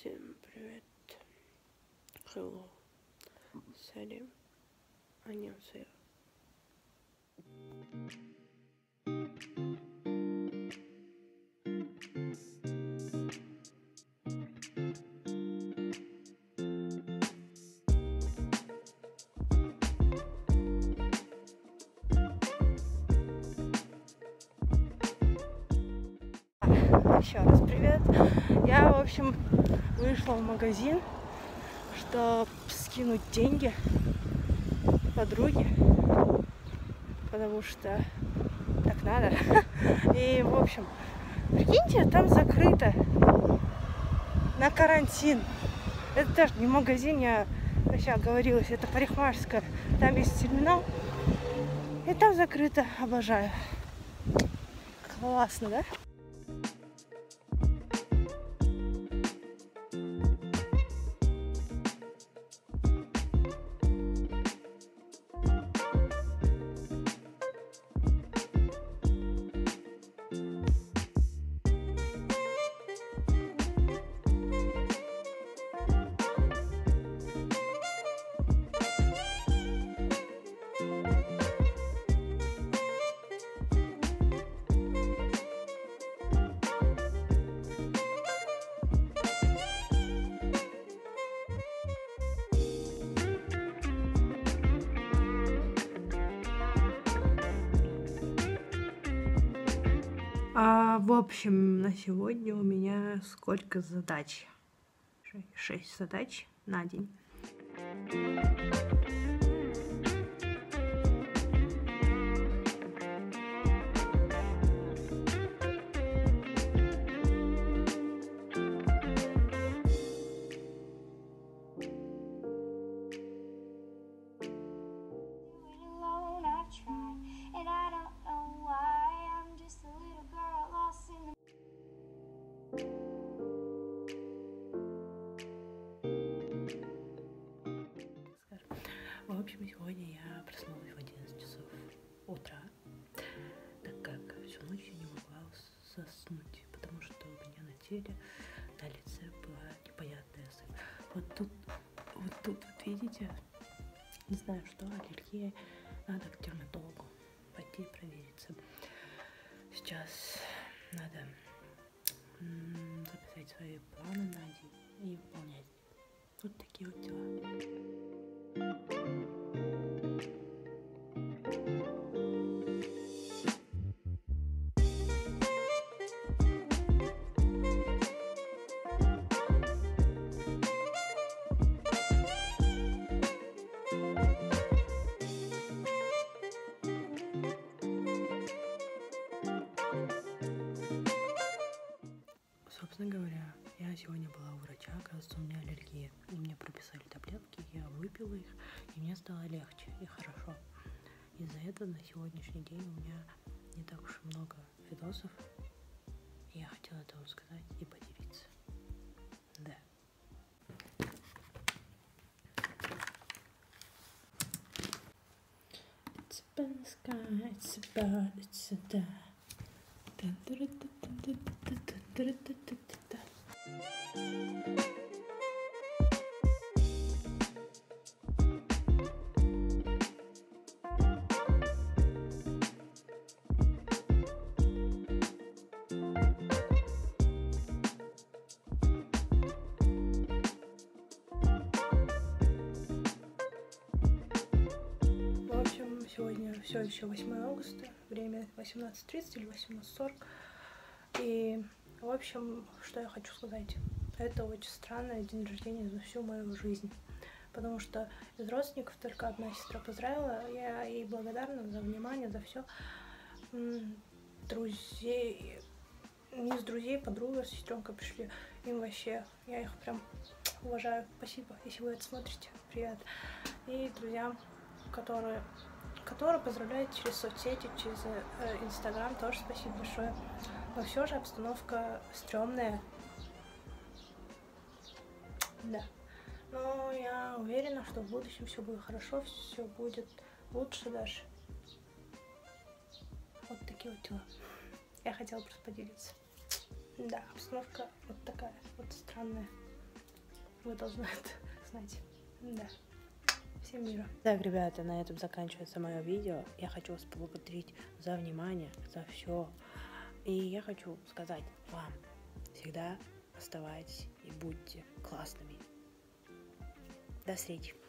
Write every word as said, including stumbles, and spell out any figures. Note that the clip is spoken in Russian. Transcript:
всем привет. Hello. Сори. 안녕하세요. Еще раз привет. Я, в общем, вышла в магазин, чтобы скинуть деньги подруге, потому что так надо. И, в общем, прикиньте, там закрыто на карантин. Это даже не магазин, я вообще оговорилась, это парикмахерская. Там есть терминал, и там закрыто. Обожаю. Классно, да? А, в общем, на сегодня у меня сколько задач? Шесть задач на день. В общем, сегодня я проснулась в одиннадцать часов утра, так как всю ночь я не могла заснуть, потому что у меня на теле, на лице была непонятная сыпь. Вот тут, вот тут, вот видите, не знаю что, аллергия, надо к дерматологу пойти провериться. Сейчас надо записать свои планы на день и выполнять. Вот такие вот дела. Собственно говоря, я сегодня была у врача, оказывается, у меня аллергия. И мне прописали таблетки, я выпила их, и мне стало легче и хорошо. Из-за этого на сегодняшний день у меня не так уж много видосов. Я хотела это вам сказать и поделиться. Да. It's a bad sky, it's a bad, it's a bad. В общем, сегодня все еще восьмое августа, время восемнадцать тридцать или восемнадцать сорок. И, в общем, что я хочу сказать. Это очень странное день рождения за всю мою жизнь. Потому что из родственников только одна сестра поздравила. Я ей благодарна за внимание, за все. Друзей, не с друзей, подруга, с сестренкой пришли. Им вообще, я их прям уважаю. Спасибо, если вы это смотрите. Привет. И друзьям, которые... которые поздравляют через соцсети, через Инстаграм, тоже спасибо большое. Но все же обстановка стрёмная. Да. Но я уверена, что в будущем все будет хорошо, все будет лучше даже. Вот такие вот дела. Я хотела просто поделиться. Да, обстановка вот такая, вот странная. Вы должны это знать. Да. Всем мира. Так, ребята, на этом заканчивается мое видео. Я хочу вас поблагодарить за внимание, за все. И я хочу сказать вам, всегда оставайтесь и будьте классными. До встречи.